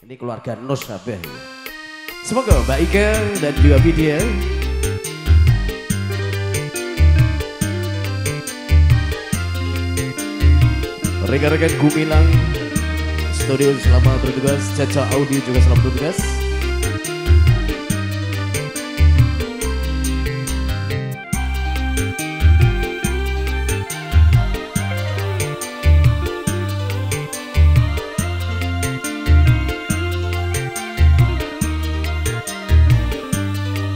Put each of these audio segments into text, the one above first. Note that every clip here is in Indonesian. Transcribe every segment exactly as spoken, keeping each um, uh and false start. Ini keluarga Nus sabei. Semoga Mbak Ike dan juga video. Rekan-rekan Gumilang Studio selamat bertugas, Caca Audio juga selamat bertugas.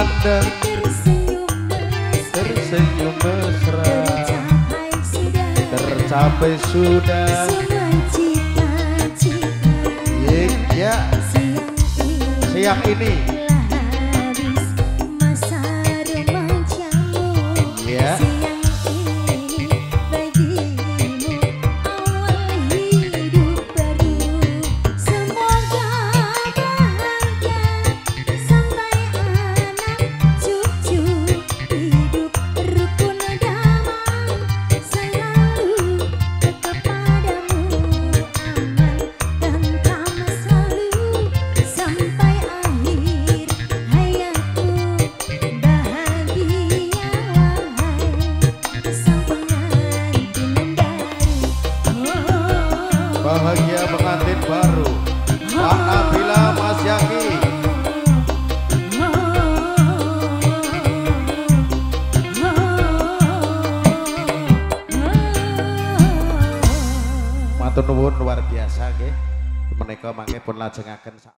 Memandang tersenyum mesra, tercapai sudah cita-cita. Siang ini masa remajamu, siang ini bagimu awal hidup baru. Semoga bahagia sampai bahagia pengantin baru. Mbak Nabila, Mas Zaki. Matur nuwun luar biasa nggih. Menika mangke pun lajengaken.